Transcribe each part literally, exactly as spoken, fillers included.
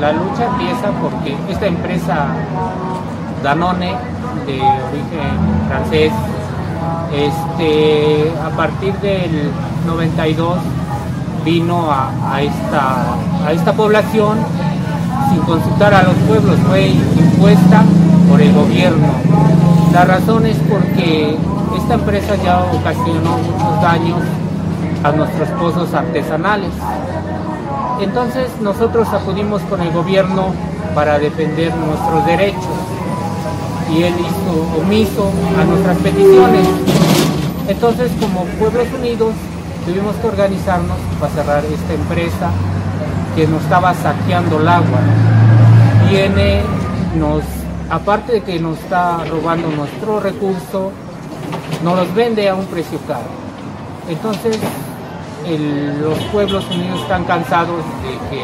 La lucha empieza porque esta empresa Danone, de origen francés, este, a partir del noventa y dos vino a, a, esta, a esta población sin consultar a los pueblos, fue impuesta por el gobierno. La razón es porque esta empresa ya ocasionó muchos daños a nuestros pozos artesanales. Entonces nosotros acudimos con el gobierno para defender nuestros derechos y él hizo omiso a nuestras peticiones. Entonces, como Pueblos Unidos, tuvimos que organizarnos para cerrar esta empresa que nos estaba saqueando el agua. Viene, nos, aparte de que nos está robando nuestro recurso, nos los vende a un precio caro. Entonces, El, los pueblos unidos están cansados de que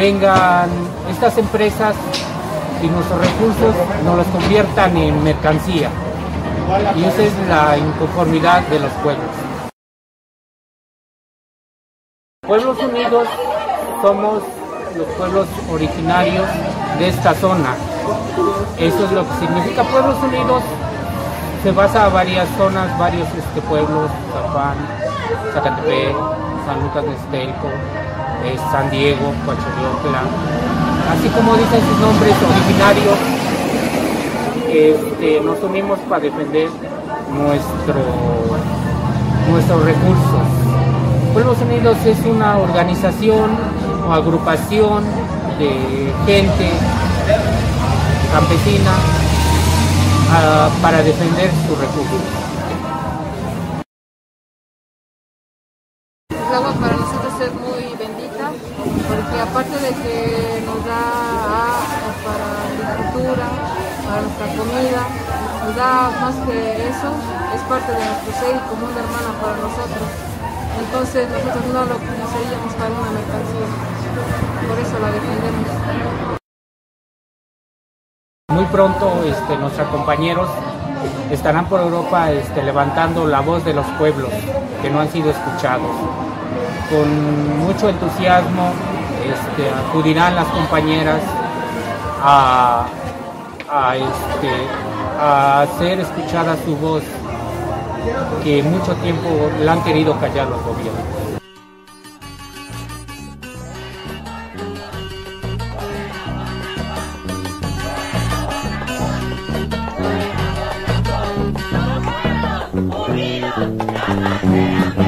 vengan estas empresas y nuestros recursos nos los conviertan en mercancía. Y esa es la inconformidad de los pueblos. Pueblos Unidos somos los pueblos originarios de esta zona. Eso es lo que significa Pueblos Unidos. Se basa a varias zonas, varios este, pueblos, Tapán, Zacatepec, San Lucas de Estérico, eh, San Diego, Cuachuchoplán, así como dicen sus nombres originarios. Este, nos unimos para defender nuestro, nuestros recursos. Pueblos Unidos es una organización o agrupación de gente campesina a, para defender sus recursos. El agua para nosotros es muy bendita, porque aparte de que nos da agua para la cultura, para nuestra comida, nos da más que eso, es parte de nuestro ser y como una hermana para nosotros. Entonces nosotros no lo utilizaríamos para una mercancía, por eso la defendemos. Muy pronto este, nuestros compañeros estarán por Europa este, levantando la voz de los pueblos que no han sido escuchados. Con mucho entusiasmo este, acudirán las compañeras a, a, este, a hacer escuchada su voz, que mucho tiempo la han querido callar los gobiernos. Yeah.